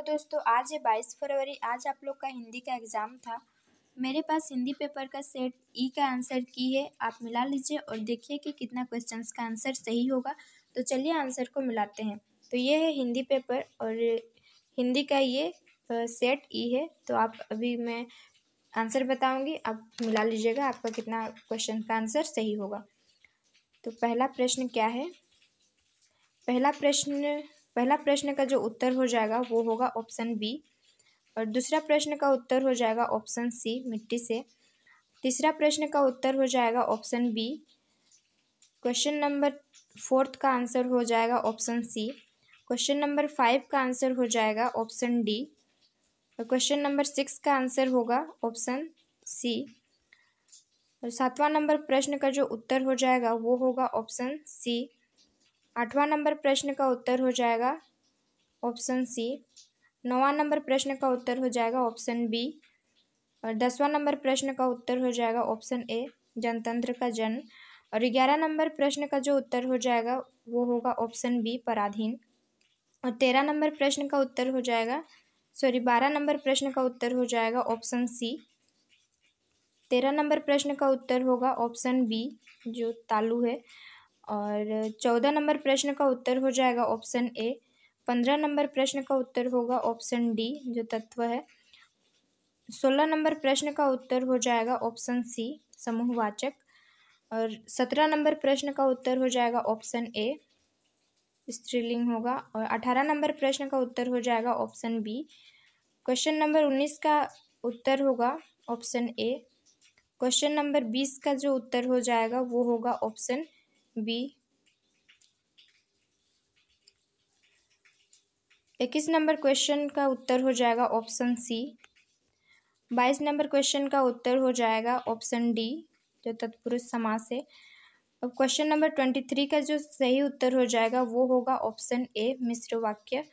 Hello दोस्तों, आज है 22 फरवरी। आज आप लोग का हिंदी का एग्ज़ाम था। मेरे पास हिंदी पेपर का सेट ई का आंसर की है। आप मिला लीजिए और देखिए कि कितना क्वेश्चंस का आंसर सही होगा। तो चलिए आंसर को मिलाते हैं। तो ये है हिंदी पेपर और हिंदी का ये सेट ई है। तो आप अभी मैं आंसर बताऊंगी, आप मिला लीजिएगा आपका कितना क्वेश्चन का आंसर सही होगा। तो पहला प्रश्न क्या है? पहला प्रश्न का जो उत्तर हो जाएगा वो होगा ऑप्शन बी। और दूसरा प्रश्न का उत्तर हो जाएगा ऑप्शन सी, मिट्टी से। तीसरा प्रश्न का उत्तर हो जाएगा ऑप्शन बी। क्वेश्चन नंबर 4 का आंसर हो जाएगा ऑप्शन सी। क्वेश्चन नंबर 5 का आंसर हो जाएगा ऑप्शन डी। और क्वेश्चन नंबर 6 का आंसर होगा ऑप्शन सी। और 7वां नंबर प्रश्न का जो उत्तर हो जाएगा वो होगा ऑप्शन सी। 8वां नंबर प्रश्न का उत्तर हो जाएगा ऑप्शन सी। 9वां नंबर प्रश्न का उत्तर हो जाएगा ऑप्शन बी। और 10वां नंबर प्रश्न का उत्तर हो जाएगा ऑप्शन ए, जनतंत्र का जन्म। और 11 नंबर प्रश्न का जो उत्तर हो जाएगा वो होगा ऑप्शन बी, पराधीन। और 13 नंबर प्रश्न का उत्तर हो जाएगा 12 नंबर प्रश्न का उत्तर हो जाएगा ऑप्शन सी। 13 नंबर प्रश्न का उत्तर होगा ऑप्शन बी जो तालु है। और 14 नंबर प्रश्न का उत्तर हो जाएगा ऑप्शन ए। 15 नंबर प्रश्न का उत्तर होगा ऑप्शन डी जो तत्व है। 16 नंबर प्रश्न का उत्तर हो जाएगा ऑप्शन सी, समूहवाचक। और 17 नंबर प्रश्न का उत्तर हो जाएगा ऑप्शन ए, स्त्रीलिंग होगा। और 18 नंबर प्रश्न का उत्तर हो जाएगा ऑप्शन बी। क्वेश्चन नंबर 19 का उत्तर होगा ऑप्शन ए। क्वेश्चन नंबर 20 का जो उत्तर हो जाएगा वो होगा ऑप्शन बी। 21 नंबर क्वेश्चन का उत्तर हो जाएगा ऑप्शन सी। 22 नंबर क्वेश्चन का उत्तर हो जाएगा ऑप्शन डी जो तत्पुरुष समास है। अब क्वेश्चन नंबर 23 का जो सही उत्तर हो जाएगा वो होगा ऑप्शन ए, मिश्र वाक्य।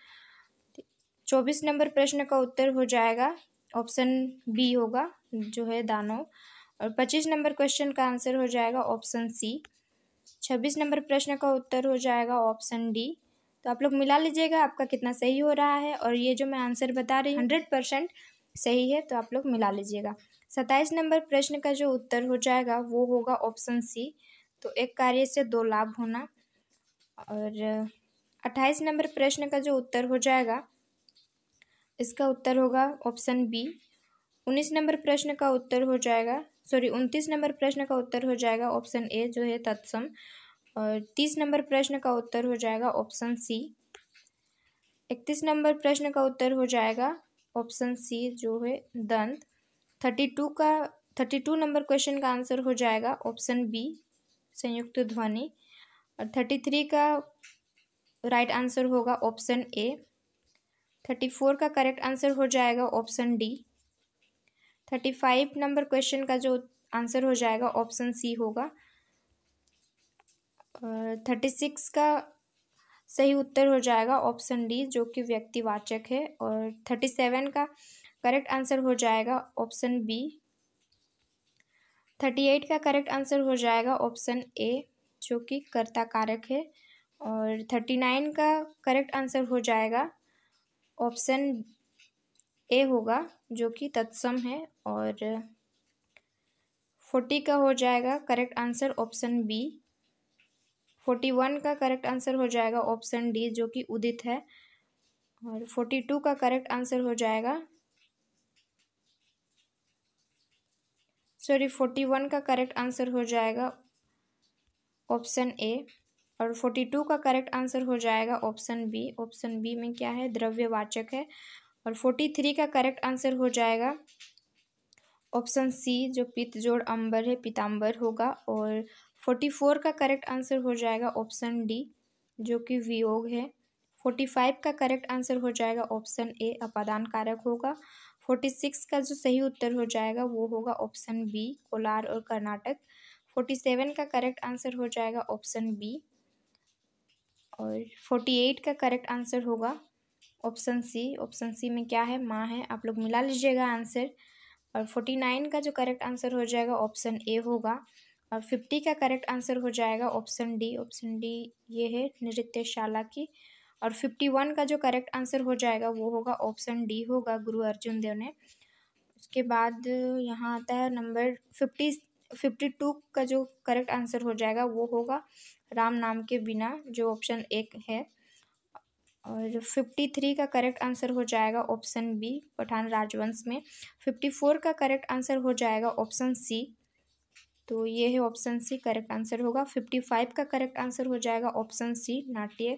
24 नंबर प्रश्न का उत्तर हो जाएगा ऑप्शन बी होगा जो है दानव। और 25 नंबर क्वेश्चन का आंसर हो जाएगा ऑप्शन सी। 26 नंबर प्रश्न का उत्तर हो जाएगा ऑप्शन डी। तो आप लोग मिला लीजिएगा आपका कितना सही हो रहा है। और ये जो मैं आंसर बता रही हूँ 100% सही है, तो आप लोग मिला लीजिएगा। 27 नंबर प्रश्न का जो उत्तर हो जाएगा वो होगा ऑप्शन सी, तो एक कार्य से 2 लाभ होना। और 28 नंबर प्रश्न का जो उत्तर हो जाएगा इसका उत्तर होगा ऑप्शन बी। 19 नंबर प्रश्न का उत्तर हो जाएगा 29 नंबर प्रश्न का उत्तर हो जाएगा ऑप्शन ए जो है तत्सम। और 30 नंबर प्रश्न का उत्तर हो जाएगा ऑप्शन सी। 31 नंबर प्रश्न का उत्तर हो जाएगा ऑप्शन सी जो है दंत। 32 नंबर क्वेश्चन का आंसर हो जाएगा ऑप्शन बी, संयुक्त ध्वनि। और 33 का राइट आंसर होगा ऑप्शन ए। 34 का करेक्ट आंसर हो जाएगा ऑप्शन डी। 35 नंबर क्वेश्चन का जो आंसर हो जाएगा ऑप्शन सी होगा। और 36 का सही उत्तर हो जाएगा ऑप्शन डी जो कि व्यक्तिवाचक है। और 37 का करेक्ट आंसर हो जाएगा ऑप्शन बी। 38 का करेक्ट आंसर हो जाएगा ऑप्शन ए जो कि कर्ता कारक है। और 39 का करेक्ट आंसर हो जाएगा ऑप्शन ए होगा जो कि तत्सम है। और 40 का हो जाएगा करेक्ट आंसर ऑप्शन बी। 41 का करेक्ट आंसर हो जाएगा ऑप्शन डी जो कि उदित है। और 42 का करेक्ट आंसर हो जाएगा 41 का करेक्ट आंसर हो जाएगा ऑप्शन ए। और 42 का करेक्ट आंसर हो जाएगा ऑप्शन बी। ऑप्शन बी में क्या है, द्रव्यवाचक है। और 43 का करेक्ट आंसर हो जाएगा ऑप्शन सी जो पित्तजोड़ अंबर है, पीताम्बर होगा। और 44 का करेक्ट आंसर हो जाएगा ऑप्शन डी जो कि वियोग है। 45 का करेक्ट आंसर हो जाएगा ऑप्शन ए, अपादान कारक होगा। 46 का जो सही उत्तर हो जाएगा वो होगा ऑप्शन बी, कोलार और कर्नाटक। 47 का करेक्ट आंसर हो जाएगा ऑप्शन बी। और 48 का करेक्ट आंसर होगा ऑप्शन सी। ऑप्शन सी में क्या है, माँ है। आप लोग मिला लीजिएगा आंसर। और 49 का जो करेक्ट आंसर हो जाएगा ऑप्शन ए होगा। और 50 का करेक्ट आंसर हो जाएगा ऑप्शन डी। ऑप्शन डी ये है नृत्यशाला की। और 51 का जो करेक्ट आंसर हो जाएगा वो होगा ऑप्शन डी होगा गुरु अर्जुन देव ने। उसके बाद यहाँ आता है नंबर 52 का जो करेक्ट आंसर हो जाएगा वो होगा राम नाम के बिना, जो ऑप्शन एक है। और 53 का करेक्ट आंसर हो जाएगा ऑप्शन बी पठान राजवंश में। 54 का करेक्ट आंसर हो जाएगा ऑप्शन सी, तो ये है ऑप्शन सी करेक्ट आंसर होगा। 55 का करेक्ट आंसर हो जाएगा ऑप्शन सी नाट्य।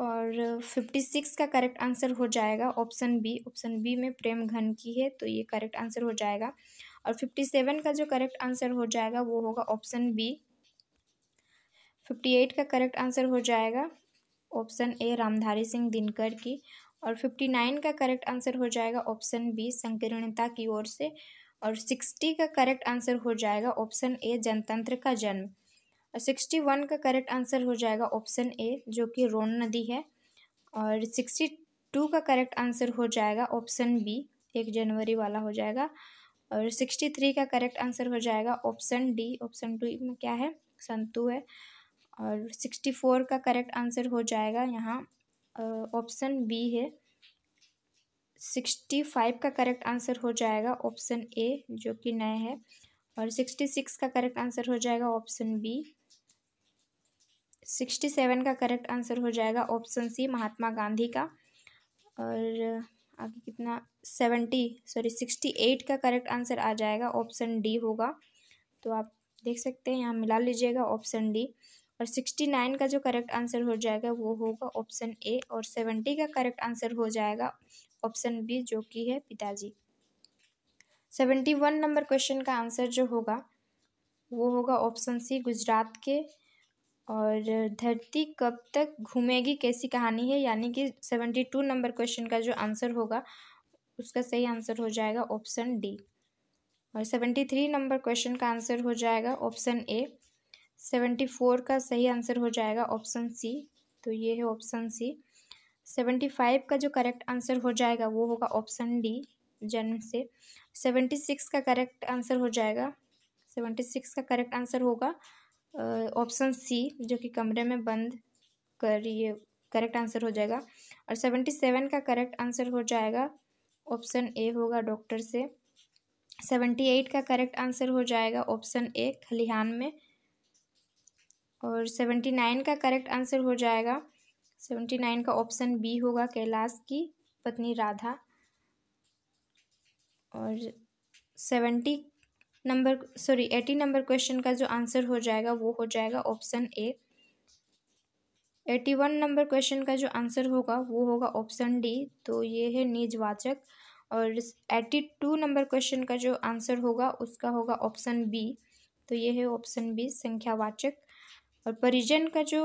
और 56 का करेक्ट आंसर हो जाएगा ऑप्शन बी, ऑप्शन बी में प्रेम घन की है, तो ये करेक्ट आंसर हो जाएगा। और 57 का जो करेक्ट आंसर हो जाएगा वो होगा ऑप्शन बी। 58 का करेक्ट आंसर हो जाएगा ऑप्शन ए रामधारी सिंह दिनकर की। और 59 का करेक्ट आंसर हो जाएगा ऑप्शन बी संकीर्णता की ओर से। और 60 का करेक्ट आंसर हो जाएगा ऑप्शन ए जनतंत्र का जन्म। और 61 का करेक्ट आंसर हो जाएगा ऑप्शन ए जो कि रोन नदी है। और 62 का करेक्ट आंसर हो जाएगा ऑप्शन बी 1 जनवरी वाला हो जाएगा। और 63 का करेक्ट आंसर हो जाएगा ऑप्शन डी, ऑप्शन टू में क्या है संतु है। और 64 का करेक्ट आंसर हो जाएगा यहाँ ऑप्शन बी है। 65 का करेक्ट आंसर हो जाएगा ऑप्शन ए जो कि नया है। और 66 का करेक्ट आंसर हो जाएगा ऑप्शन बी। 67 का करेक्ट आंसर हो जाएगा ऑप्शन सी महात्मा गांधी का। और आगे कितना 68 का करेक्ट आंसर आ जाएगा ऑप्शन डी होगा, तो आप देख सकते हैं यहाँ मिला लीजिएगा ऑप्शन डी। और 69 का जो करेक्ट आंसर हो जाएगा वो होगा ऑप्शन ए। और 70 का करेक्ट आंसर हो जाएगा ऑप्शन बी जो कि है पिताजी। 71 नंबर क्वेश्चन का आंसर जो होगा वो होगा ऑप्शन सी गुजरात के। और धरती कब तक घूमेगी कैसी कहानी है, यानी कि 72 नंबर क्वेश्चन का जो आंसर होगा उसका सही आंसर हो जाएगा ऑप्शन डी। और 73 नंबर क्वेश्चन का आंसर हो जाएगा ऑप्शन ए। 74 का सही आंसर हो जाएगा ऑप्शन सी, तो ये है ऑप्शन सी। 75 का जो करेक्ट आंसर हो जाएगा वो होगा ऑप्शन डी जन्म से। 76 का करेक्ट आंसर हो जाएगा 76 का करेक्ट आंसर होगा ऑप्शन सी जो कि कमरे में बंद कर, ये करेक्ट आंसर हो जाएगा। और 77 का करेक्ट आंसर हो जाएगा ऑप्शन ए होगा डॉक्टर से। 78 का करेक्ट आंसर हो जाएगा ऑप्शन ए खलिहान में। और 79 का करेक्ट आंसर हो जाएगा 79 का ऑप्शन बी होगा कैलाश की पत्नी राधा। और 80 नंबर क्वेश्चन का जो आंसर हो जाएगा वो हो जाएगा ऑप्शन ए। 81 नंबर क्वेश्चन का जो आंसर होगा वो होगा ऑप्शन डी, तो ये है निजवाचक। और 82 नंबर क्वेश्चन का जो आंसर होगा उसका होगा ऑप्शन बी, तो ये है ऑप्शन बी संख्यावाचक। और परिजन का जो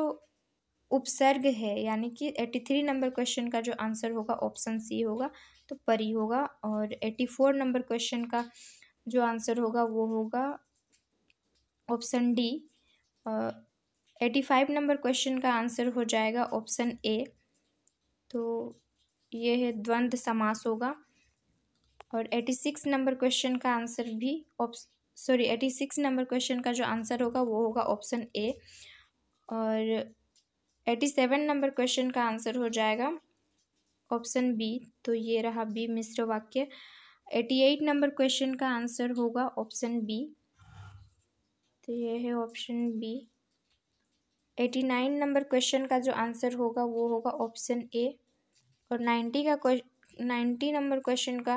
उपसर्ग है यानी कि 83 नंबर क्वेश्चन का जो आंसर होगा ऑप्शन सी होगा, तो परी होगा। और 84 नंबर क्वेश्चन का जो आंसर होगा वो होगा ऑप्शन डी। 85 नंबर क्वेश्चन का आंसर हो जाएगा ऑप्शन ए, तो ये है द्वंद्व समास होगा। और 86 नंबर क्वेश्चन का आंसर भी 86 नंबर क्वेश्चन का जो आंसर होगा वो होगा ऑप्शन ए। और 87 नंबर क्वेश्चन का आंसर हो जाएगा ऑप्शन बी, तो ये रहा बी मिश्र वाक्य। 88 नंबर क्वेश्चन का आंसर होगा ऑप्शन बी, तो ये है ऑप्शन बी। 89 नंबर क्वेश्चन का जो आंसर होगा वो होगा ऑप्शन ए। और 90 नंबर क्वेश्चन का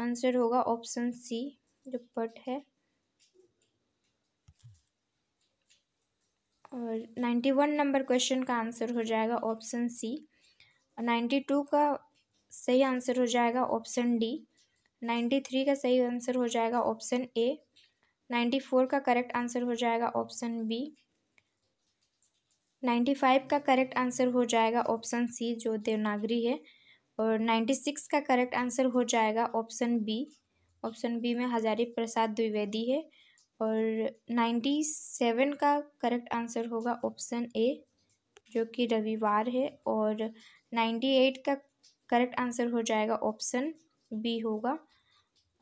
आंसर होगा ऑप्शन सी जो पट है। और 91 नंबर क्वेश्चन का आंसर हो जाएगा ऑप्शन सी। 92 का सही आंसर हो जाएगा ऑप्शन डी। 93 का सही आंसर हो जाएगा ऑप्शन ए। 94 का करेक्ट आंसर हो जाएगा ऑप्शन बी। 95 का करेक्ट आंसर हो जाएगा ऑप्शन सी जो देवनागरी है। और 96 का करेक्ट आंसर हो जाएगा ऑप्शन बी, ऑप्शन बी में हज़ारी प्रसाद द्विवेदी है। और 97 का करेक्ट आंसर होगा ऑप्शन ए जो कि रविवार है। और 98 का करेक्ट आंसर हो जाएगा ऑप्शन बी होगा।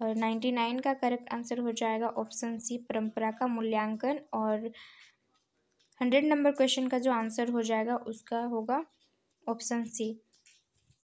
और 99 का करेक्ट आंसर हो जाएगा ऑप्शन सी परंपरा का मूल्यांकन। और 100 नंबर क्वेश्चन का जो आंसर हो जाएगा उसका होगा ऑप्शन सी।